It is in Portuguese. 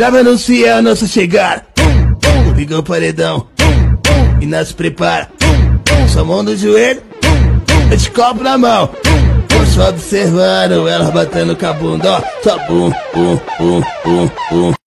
Trava no céu a nossa chegada. Fica o paredão e nós se prepara. Sua mão no joelho, esse copo na mão. Tô só observando elas batendo com a bunda, ó. Só bum, bum, bum, bum, bum.